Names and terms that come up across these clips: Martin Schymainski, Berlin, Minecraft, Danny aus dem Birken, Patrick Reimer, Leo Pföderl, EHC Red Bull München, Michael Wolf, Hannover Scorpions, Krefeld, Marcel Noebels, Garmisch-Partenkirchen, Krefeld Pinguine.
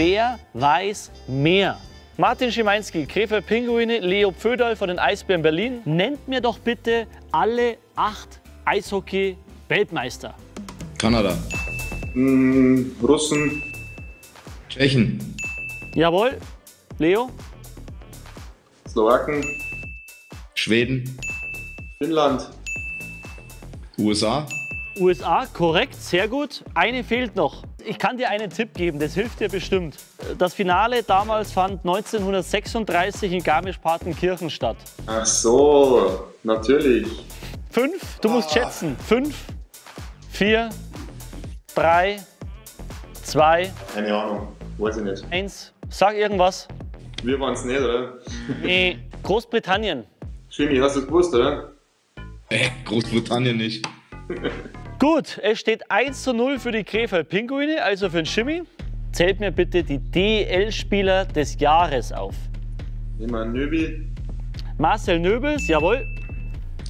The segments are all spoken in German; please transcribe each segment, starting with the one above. Wer weiß mehr? Martin Schymainski, Krefeld Pinguine, Leo Pföderl von den Eisbären Berlin. Nennt mir doch bitte alle 8 Eishockey-Weltmeister. Kanada. Russen. Tschechen. Jawohl. Leo? Slowaken. Schweden. Finnland. USA. USA, korrekt, sehr gut. Eine fehlt noch. Ich kann dir einen Tipp geben, das hilft dir bestimmt. Das Finale damals fand 1936 in Garmisch-Partenkirchen statt. Ach so, natürlich. 5, du musst schätzen. 5, 4, 3, 2. Keine Ahnung, weiß ich nicht. 1, sag irgendwas. Wir waren's nicht, oder? Großbritannien. Schimi, hast du es gewusst, oder? Großbritannien nicht. Gut, es steht 1:0 für die Krefeld Pinguine, also für den Schimmi. Zählt mir bitte die DL-Spieler des Jahres auf. Immer Nöbi. Marcel Noebels, jawohl.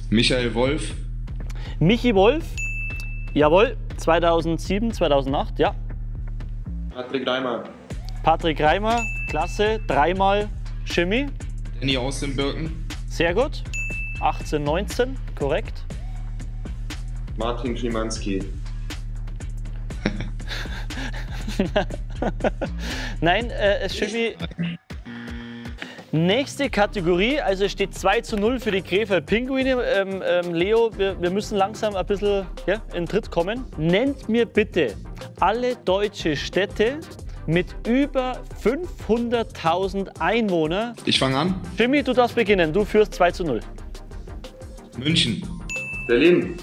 Michael Wolf. Michi Wolf, jawohl. 2007, 2008, ja. Patrick Reimer. Patrick Reimer, klasse, 3-mal Schimmi. Danny aus dem Birken. Sehr gut. 18, 19, korrekt. Martin Schymainski. Nein, Schimmi. Nächste Kategorie, also es steht 2:0 für die Krefeld Pinguine. Leo, wir müssen langsam ein bisschen in Tritt kommen. Nennt mir bitte alle deutsche Städte mit über 500.000 Einwohnern. Ich fange an. Schimmi, du darfst beginnen. Du führst 2:0. München. Berlin.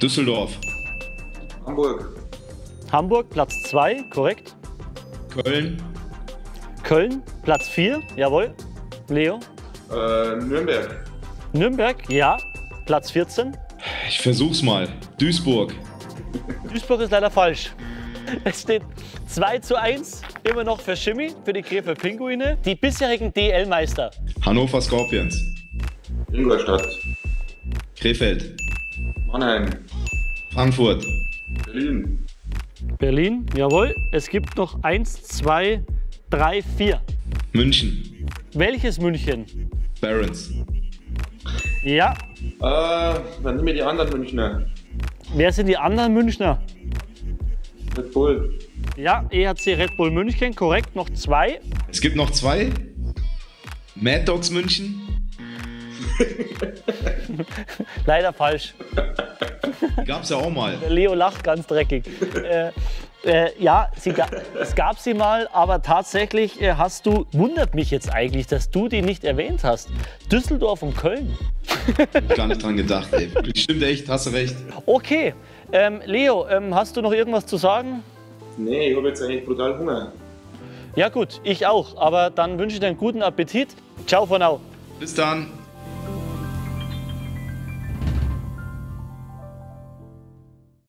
Düsseldorf. Hamburg. Hamburg, Platz 2, korrekt. Köln. Köln, Platz 4, jawohl. Leo? Nürnberg. Nürnberg, ja. Platz 14. Ich versuch's mal. Duisburg. Duisburg ist leider falsch. Es steht 2:1, immer noch für Schimmi, für die Krefeld Pinguine. Die bisherigen DL-Meister. Hannover Scorpions. Ingolstadt. Krefeld. Mannheim. Frankfurt. Berlin. Berlin, jawohl. Es gibt noch 1, 2, 3, 4. München. Welches München? Barons. Ja. Dann nehmen wir die anderen Münchner. Wer sind die anderen Münchner? Red Bull. Ja, EHC Red Bull München, korrekt. Noch 2. Es gibt noch 2. Mad Dogs München. Leider falsch. Gab's ja auch mal. Leo lacht ganz dreckig. Ja, es gab sie mal, aber tatsächlich hast du, wundert mich jetzt eigentlich, dass du die nicht erwähnt hast. Düsseldorf und Köln. Ich gar nicht dran gedacht, ey. Stimmt echt, hast du recht. Okay, Leo, hast du noch irgendwas zu sagen? Nee, ich habe jetzt eigentlich brutal Hunger. Ja gut, ich auch, aber dann wünsche ich dir einen guten Appetit. Ciao for now. Bis dann.